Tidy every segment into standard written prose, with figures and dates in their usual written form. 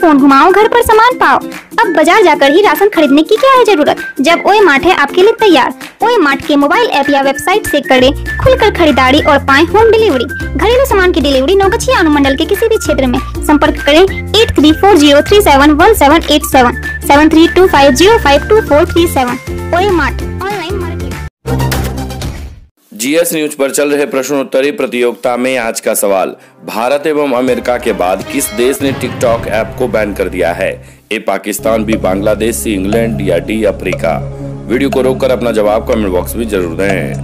Phone घुमाओ, घर पर सामान पाओ। अब बाजार जाकर ही राशन खरीदने की क्या है जरूरत, जब OE मार्ट है आपके लिए तैयार। OE मार्ट के मोबाइल ऐप या वेबसाइट से करें खुलकर खरीदारी और पाएं होम डिलीवरी। घरेलू सामान की डिलीवरी नौगछिया अनुमंडल के किसी भी क्षेत्र में। संपर्क करें 8340371787 7325052437। OE mart online market. GS news पर चल रहे प्रश्नोत्तरी प्रतियोगिता में आज का सवाल, भारत एवं अमेरिका के बाद किस देश ने टिकटॉक ऐप को बैन कर दिया है? A Pakistan, B Bangladesh, C England या डी अफ्रीका। वीडियो को रोककर अपना जवाब कमेंट बॉक्स में जरूर दें।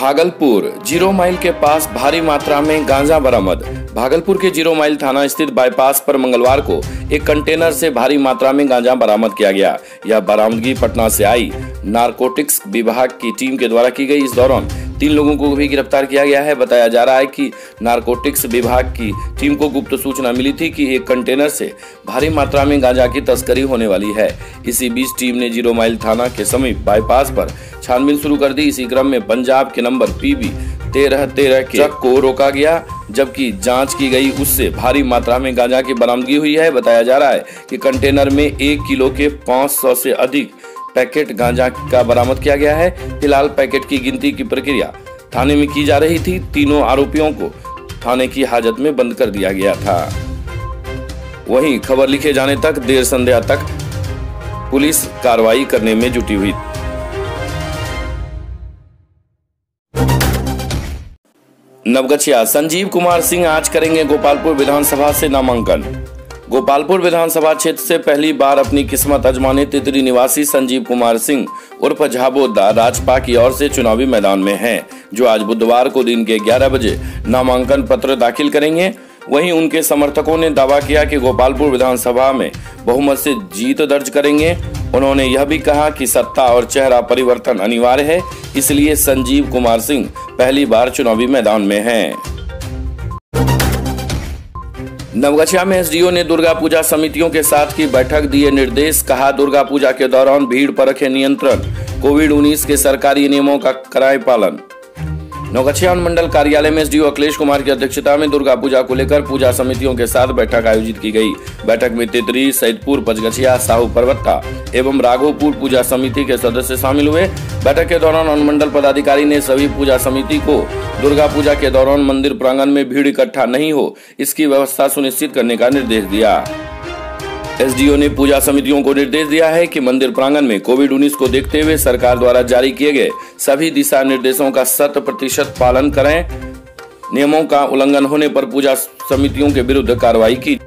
भागलपुर जीरो माइल के पास भारी मात्रा में गांजा बरामद। भागलपुर के जीरो माइल थाना स्थित बाईपास पर मंगलवार को एक कंटेनर से भारी मात्रा में गांजा बरामद किया गया। यह बरामदगी पटना से आई नारकोटिक्स विभाग की टीम के द्वारा की गई। इस दौरान 3 लोगों को भी गिरफ्तार किया गया है। बताया जा रहा है कि नारकोटिक्स विभाग की टीम को गुप्त सूचना मिली थी कि एक कंटेनर से भारी मात्रा में गांजा की तस्करी होने वाली है। इसी बीच टीम ने जीरो माइल थाना के समीप बाईपास पर छानबीन शुरू कर दी। इसी क्रम में पंजाब के नंबर PB 1313 के ट्रक को रोका गया, जबकि जांच की गई उससे भारी मात्रा में गांजा की बरामदगी हुई है। बताया जा रहा है कि कंटेनर में 1 किलो के 500 से अधिक पैकेट गांजा का बरामद किया गया है। फिलहाल पैकेट की गिनती की प्रक्रिया थाने में की जा रही थी। 3 आरोपियों को थाने की हाजत में बंद कर दिया गया था। वहीं खबर लिखे जाने तक देर संध्या तक पुलिस कार्रवाई करने में जुटी हुई। नवगछिया संजीव कुमार सिंह आज करेंगे गोपालपुर विधानसभा से नामांकन। गोपालपुर विधानसभा क्षेत्र से पहली बार अपनी किस्मत आजमाने तितरी निवासी संजीव कुमार सिंह उर्फ झाबोदा राजपा की ओर से चुनावी मैदान में हैं, जो आज बुधवार को दिन के 11 बजे नामांकन पत्र दाखिल करेंगे। वहीं उनके समर्थकों ने दावा किया कि गोपालपुर विधानसभा में बहुमत से जीत दर्ज करेंगे। उन्होंने यह भी कहा कि सत्ता और चेहरा परिवर्तन अनिवार्य है, इसलिए संजीव कुमार सिंह पहली बार चुनावी मैदान में हैं। नवगछिया में SDO ने दुर्गा पूजा समितियों के साथ की बैठक, दिए निर्देश। कहा, दुर्गा पूजा के दौरान भीड़ पर रखें नियंत्रण, कोविड-19 के सरकारी नियमों का कराएं पालन। नौगछिया अनुमंडल कार्यालय में SDO अखिलेश कुमार की अध्यक्षता में दुर्गा पूजा को लेकर पूजा समितियों के साथ बैठक आयोजित की गई। बैठक में तितरी, सैदपुर, पचगछिया, साहू पर्वता एवं राघोपुर पूजा समिति के सदस्य शामिल हुए। बैठक के दौरान अनुमंडल पदाधिकारी ने सभी पूजा समिति को दुर्गा पूजा के दौरान मंदिर प्रांगण में भीड़ इकट्ठा नहीं हो, इसकी व्यवस्था सुनिश्चित करने का निर्देश दिया। SDO ने पूजा समितियों को निर्देश दिया है कि मंदिर प्रांगण में कोविड-19 को देखते हुए सरकार द्वारा जारी किए गए सभी दिशा निर्देशों का 100% पालन करें। नियमों का उल्लंघन होने पर पूजा समितियों के विरुद्ध कार्रवाई की।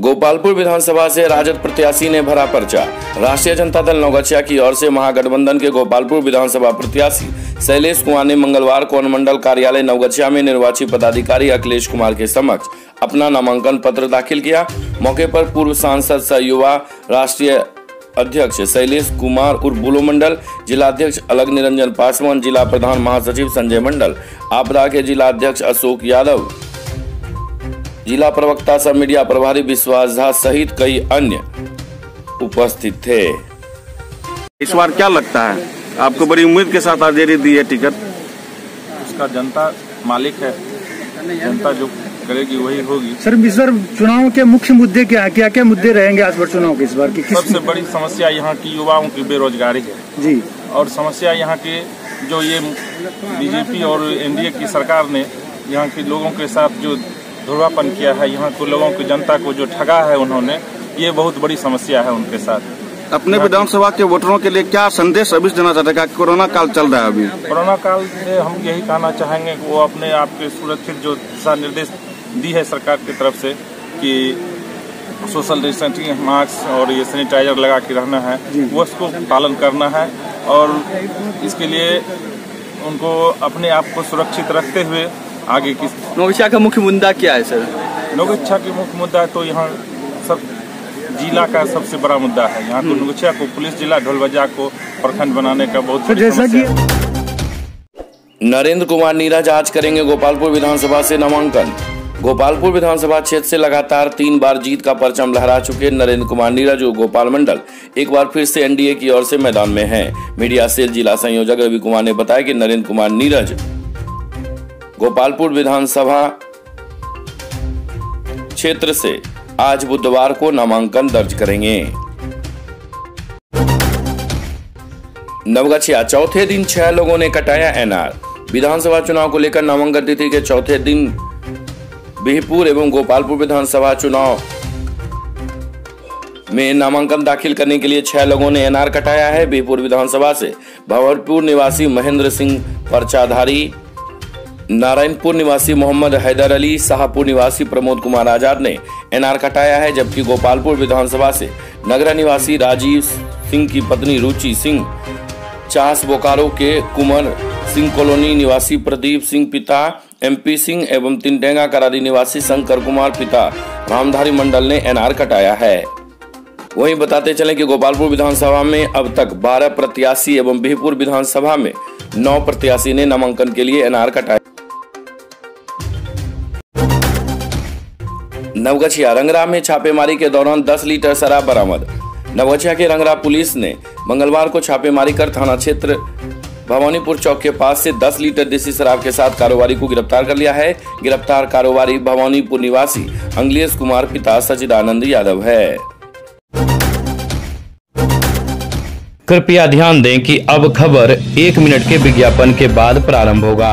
गोपालपुर विधानसभा से राजद प्रत्याशी ने भरा पर्चा। राष्ट्रीय जनता दल नौगछिया की ओर से महागठबंधन के गोपालपुर विधानसभा प्रत्याशी शैलेश कुमार ने मंगलवार को अनुमंडल कार्यालय नवगछिया में निर्वाचित पदाधिकारी अखिलेश कुमार के समक्ष अपना नामांकन पत्र दाखिल किया। मौके पर पूर्व सांसद सह युवा राष्ट्रीय अध्यक्ष शैलेश कुमार उर्फ बुलो मंडल, जिलाध्यक्ष अलग निरंजन पासवान, जिला प्रधान महासचिव संजय मंडल, आपदा के जिलाध्यक्ष अशोक यादव, जिला प्रवक्ता सह मीडिया प्रभारी विश्वास झा सहित कई अन्य उपस्थित थे। इस बार क्या लगता है आपको? बड़ी उम्मीद के साथ हाजिरी दी है टिकट। उसका जनता मालिक है, जनता जो करेगी वही होगी। सर, इस बार चुनाव के मुख्य मुद्दे क्या है, क्या क्या मुद्दे रहेंगे आज पर चुनाव के? इस बार की सबसे बड़ी समस्या यहाँ की युवाओं की बेरोजगारी है जी, और समस्या यहाँ के जो ये BJP और NDA की सरकार ने यहाँ के लोगों के साथ जो धुरवापन किया है, यहाँ के लोगों की जनता को जो ठगा है उन्होंने, ये बहुत बड़ी समस्या है उनके साथ। अपने विधानसभा के वोटरों के लिए क्या संदेश अभी देना चाहते हैं? कोरोना काल चल रहा है, अभी कोरोना काल में हम यही कहना चाहेंगे कि वो अपने आप के सुरक्षित जो दिशा निर्देश दी है सरकार की तरफ से कि सोशल डिस्टेंसिंग, मास्क और ये सैनिटाइजर लगा के रहना है, वो उसको पालन करना है। और इसके लिए उनको अपने आप को सुरक्षित रखते हुए आगे की। नौगछिया का मुख्य मुद्दा क्या है सर? नौगछिया के मुख्य मुद्दा तो यहाँ सब जिला का सबसे बड़ा मुद्दा है। यहाँ तो नौगछिया को पुलिस जिला ढोलबजा को प्रखंड बनाने का बहुत बड़ी समस्या है। नरेंद्र कुमार नीरज आज करेंगे गोपालपुर विधानसभा से नामांकन। गोपालपुर विधानसभा क्षेत्र से लगातार 3 बार जीत का परचम लहरा चुके नरेंद्र कुमार नीरज और गोपाल मंडल एक बार फिर से एनडीए की ओर से मैदान में हैं। मीडिया सेल जिला संयोजक रवि कुमार ने बताया कि नरेंद्र कुमार नीरज गोपालपुर विधानसभा क्षेत्र से आज बुधवार को नामांकन दर्ज करेंगे। नवगछिया चौथे दिन 6 लोगों ने कटाया एनआर। विधानसभा चुनाव को लेकर नामांकन तिथि के चौथे दिन बिहपुर एवं गोपालपुर विधानसभा चुनाव में नामांकन दाखिल करने के लिए 6 लोगों ने एनआर कटाया है। बिहपुर विधानसभा से भंवरपुर निवासी महेंद्र सिंह पर्चाधारी, नारायणपुर निवासी मोहम्मद हैदर अली, शाहपुर निवासी प्रमोद कुमार आजाद ने एनआर कटाया है, जबकि गोपालपुर विधानसभा से नगरा निवासी राजीव सिंह की पत्नी रुचि सिंह, चास बोकारो के कुंवर सिंह कॉलोनी निवासी प्रदीप सिंह पिता एमपी सिंह एवं तिनटेंगा करारी निवासी शंकर कुमार पिता रामधारी मंडल ने एनआर कटाया है। वहीं बताते चलें कि गोपालपुर विधानसभा में अब तक 12 प्रत्याशी एवं बिहपुर विधानसभा में 9 प्रत्याशी ने नामांकन के लिए एनआर कटाया। नवगछिया रंगरा में छापेमारी के दौरान 10 लीटर शराब बरामद। नवगछिया के रंगरा पुलिस ने मंगलवार को छापेमारी कर थाना क्षेत्र भवानीपुर चौक के पास से 10 लीटर देसी शराब के साथ कारोबारी को गिरफ्तार कर लिया है। गिरफ्तार कारोबारी भवानीपुर निवासी अखिलेश कुमार पिता सचिदानंद यादव है। कृपया ध्यान दें कि अब खबर 1 मिनट के विज्ञापन के बाद प्रारंभ होगा।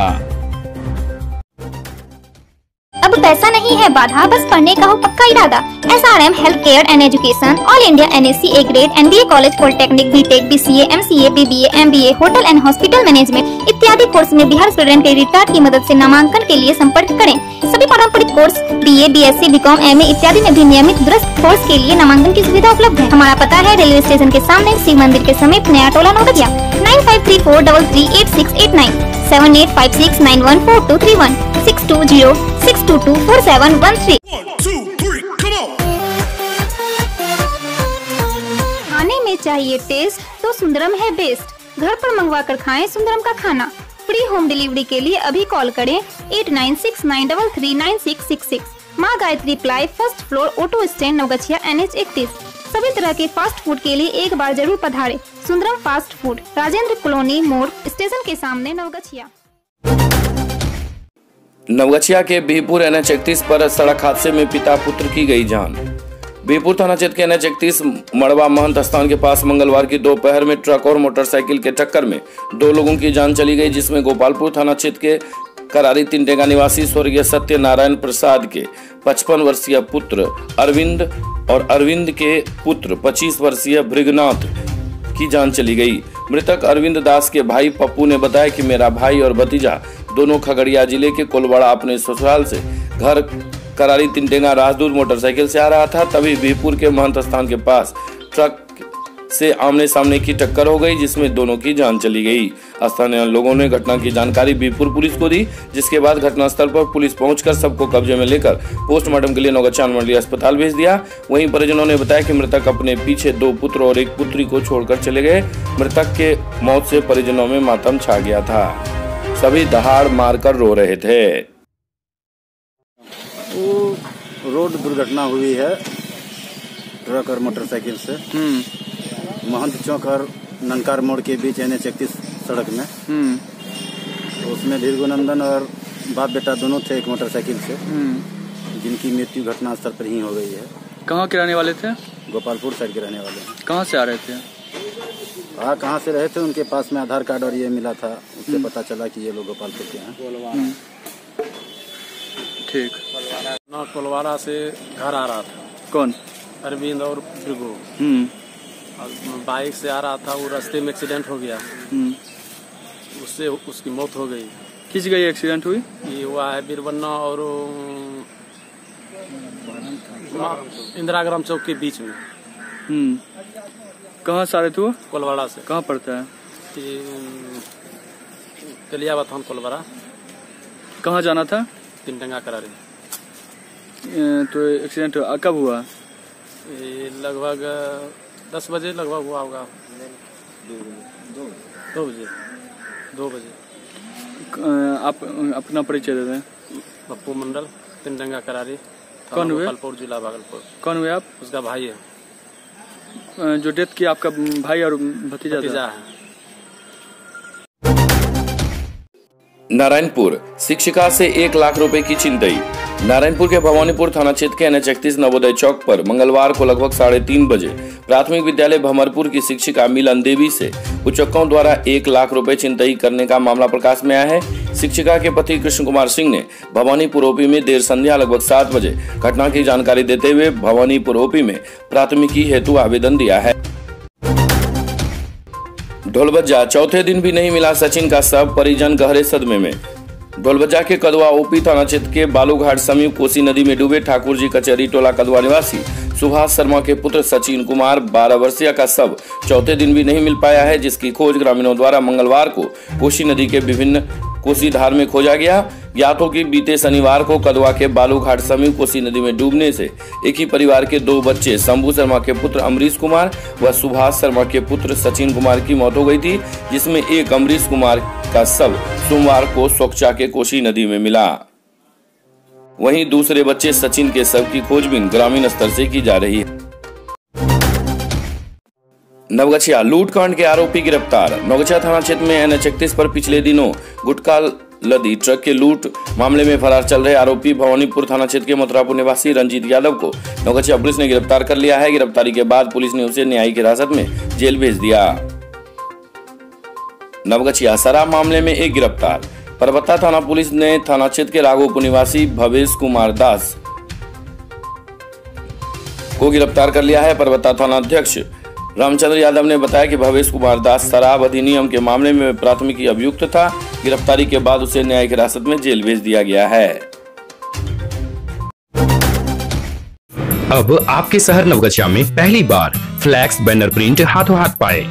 अब पैसा नहीं है बाधा, बस पढ़ने का हो पक्का इरादा। SRM health care and education all India NSCA grade MBA college polytechnic BTech BCA MCA BBA MBA hotel and hospital management इत्यादि कोर्स में बिहार स्टूडेंट क्रेडिट कार्ड की मदद से नामांकन के लिए संपर्क करें। सभी पारंपरिक course BA BSc BCom MA इत्यादि में भी नियमित दुरुस्त कोर्स के लिए नामांकन की सुविधा उपलब्ध है। हमारा पता है रेलवे स्टेशन के सामने शिव मंदिर के समीप नया टोला नौगछिया 9534338689 7856914231 620-622-4713। खाने में चाहिए टेस्ट तो सुंदरम है बेस्ट। घर पर मंगवा कर खाएं सुंदरम का खाना। फ्री होम डिलीवरी के लिए अभी कॉल करें 8969339666। Maa Gayatri ply, first floor, auto stand, Navgachhia NH 31। सभी तरह के फास्ट फूड के लिए एक बार जरूर पधारें। Sundaram fast food, Rajendra colony मोड़, स्टेशन के सामने, नवगछिया। नवगछिया के बिहपुर NH 31 पर सड़क हादसे में पिता पुत्र की गई जान। बिहपुर थाना क्षेत्र के NH 31 मड़वा महंत स्थान के पास मंगलवार की दोपहर में ट्रक और मोटरसाइकिल के टक्कर में 2 लोगों की जान चली गई, जिसमें गोपालपुर थाना क्षेत्र के करारी तिनटेगा निवासी स्वर्गीय सत्यनारायण प्रसाद के 55 वर्षीय पुत्र अरविंद और अरविंद के पुत्र 25 वर्षीय भृगनाथ की जान चली गई। मृतक अरविंद दास के भाई पप्पू ने बताया कि मेरा भाई और भतीजा दोनों खगड़िया जिले के कोलवाड़ा अपने ससुराल से घर करारी तिनटेगा राजदूत मोटरसाइकिल से आ रहा था, तभी बिहपुर के महंत स्थान के पास ट्रक से आमने सामने की टक्कर हो गई, जिसमें दोनों की जान चली गई। स्थानीय लोगों ने घटना की जानकारी बिहपुर पुलिस को दी, जिसके बाद घटनास्थल पर पुलिस पहुंचकर सबको कब्जे में लेकर पोस्टमार्टम के लिए नौगछिया अनुमंडलीय अस्पताल भेज दिया। वहीं परिजनों ने बताया कि मृतक अपने पीछे 2 पुत्र और एक पुत्री को छोड़कर चले गए। मृतक के मौत से परिजनों में मातम छा गया था, सभी दहाड़ मारकर रो रहे थे। वो रोड दुर्घटना हुई है ट्रक और मोटरसाइकिल से। महंत चौक और ननकार मोड़ के बीच NH 31 सड़क में। उसमें भीरगुनंदन और बाप बेटा दोनों थे एक मोटरसाइकिल से, जिनकी मृत्यु घटना स्थल पर ही हो गई है। कहाँ के रहने वाले थे? गोपालपुर साइड के रहने वाले हैं। कहाँ से आ रहे थे? कहाँ से रहे थे उनके पास में आधार कार्ड और ये मिला था, उससे पता चला कि ये लोग गोपालपुर के हैं। ठीक। कोलवाड़ा से घर आ रहा था। कौन? अरविंद और भृगो। बाइक से आ रहा था, वो रास्ते में एक्सीडेंट हो गया, उससे उसकी मौत हो गई। किस गई एक्सीडेंट हुई? ये हुआ है बीरबन्ना और इंदिरा ग्राम चौक के बीच में। कहाँ सारे तू? कोलवाड़ा से। कहाँ पड़ता है? कलिया बथान कोलवाड़ा। कहाँ जाना था? तिनटेंगा करारी। तो एक्सीडेंट कब हुआ? लगभग 10 बजे लगभग हुआ होगा। 2 बजे। आप अपना परिचय दे दें। पप्पू मंडल। तीन डंगा करारी। कौन हुए? गोपालपुर जिला भागलपुर। कौन हुए आप? उसका भाई है जो डेथ किया। आपका भाई और भतीजा है। नारायणपुर, शिक्षिका से 1 लाख रुपए की चिंताई। नारायणपुर के भवानीपुर थाना क्षेत्र के NH 31 नवोदय चौक पर मंगलवार को लगभग 3:30 बजे प्राथमिक विद्यालय भमरपुर की शिक्षिका मिलन देवी से उचक्कों द्वारा 1 लाख रुपए चिंताई करने का मामला प्रकाश में आया है। शिक्षिका के पति कृष्ण कुमार सिंह ने भवानीपुर ओपी में देर संध्या लगभग 7 बजे घटना की जानकारी देते हुए भवानीपुर ओपी में प्राथमिकी हेतु आवेदन दिया है। ढोलबज्जा, चौथे दिन भी नहीं मिला सचिन का शव, परिजन गहरे सदमे में। ढोलबज्जा के कदवा ओपी थाना क्षेत्र के बालूघाट समीप कोसी नदी में डूबे ठाकुर जी कचहरी टोला कदवा निवासी सुभाष शर्मा के पुत्र सचिन कुमार 12 वर्षीय का शव चौथे दिन भी नहीं मिल पाया है, जिसकी खोज ग्रामीणों द्वारा मंगलवार को कोसी नदी के विभिन्न कोसी धार में खोजा गया। ज्ञात हो कि बीते शनिवार को कदवा के बालूघाट समीप कोसी नदी में डूबने से एक ही परिवार के 2 बच्चे शंभू शर्मा के पुत्र अमरीश कुमार व सुभाष शर्मा के पुत्र सचिन कुमार की मौत हो गई थी, जिसमें एक अमरीश कुमार का शव सोमवार को सोक्चा के कोसी नदी में मिला। वहीं दूसरे बच्चे सचिन के शव की खोजबीन ग्रामीण स्तर से की जा रही है। नवगछिया, लूटकांड के आरोपी गिरफ्तार। नवगछिया थाना क्षेत्र में NH 31 पर पिछले दिनों गुटखा लदी ट्रक के लूट मामले में फरार चल रहे आरोपी भवानीपुर थाना क्षेत्र के मथुरापुर निवासी रंजीत यादव को नवगछिया पुलिस ने गिरफ्तार कर लिया है। गिरफ्तारी के बाद पुलिस ने उसे न्यायिक हिरासत में जेल भेज दिया। नवगछिया, शराब मामले में एक गिरफ्तार। परबत्ता थाना पुलिस ने थाना क्षेत्र के राघोपुर निवासी भवेश कुमार दास को गिरफ्तार कर लिया है। परबत्ता थाना अध्यक्ष रामचंद्र यादव ने बताया कि भवेश कुमार दास शराब अधिनियम के मामले में प्राथमिकी अभियुक्त था। गिरफ्तारी के बाद उसे न्यायिक हिरासत में जेल भेज दिया गया है। अब आपके शहर नवगछिया में पहली बार फ्लैक्स बैनर प्रिंट हाथों हाथ पाए।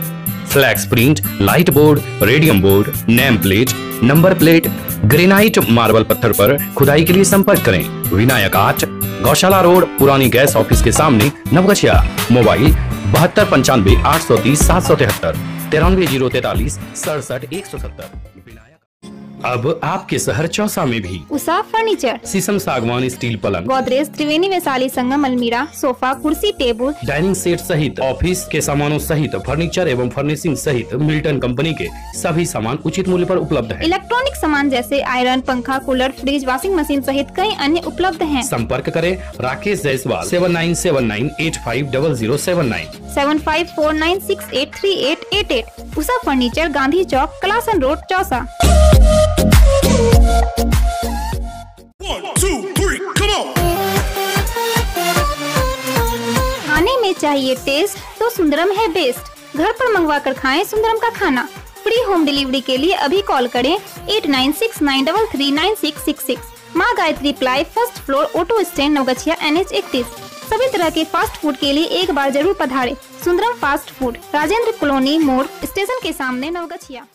Flex print, light board, radium board, name plate, number plate, granite marble पत्थर पर खुदाई के लिए संपर्क करें। विनायक 8, गौशाला रोड, पुरानी गैस ऑफिस के सामने, नवगछिया। मोबाइल 7295 830 773 93 043 67 170। अब आपके शहर चौसा में भी उषा फर्नीचर, शीशम सागवान, स्टील पलंग, गोदरेज, त्रिवेणी वैशाली संगम, अलमीरा, सोफा, कुर्सी, टेबल, डाइनिंग सेट सहित ऑफिस के सामानों सहित फर्नीचर एवं फर्निशिंग सहित मिल्टन कंपनी के सभी सामान उचित मूल्य पर उपलब्ध है। इलेक्ट्रॉनिक सामान जैसे आयरन, पंखा, कूलर, फ्रिज, वॉशिंग मशीन सहित कई अन्य उपलब्ध हैं। संपर्क करें Rakesh Jaiswal 7979 850079 7549683888। Usha furniture, Gandhi Chowk, Kalasan road, Chausa. 1 2 3 come on। खाने में चाहिए टेस्ट तो सुंदरम है बेस्ट। घर पर मंगवा कर खाएं सुंदरम का खाना। फ्री होम डिलीवरी के लिए अभी कॉल करें 8969339666। Maa Gayatri ply, first floor, auto stand, Navgachhia, NH 31। सभी तरह के फास्ट फूड के लिए एक बार जरूर पधारे। Sundaram fast food, Rajendra colony मोड़, स्टेशन के सामने, नवगछिया।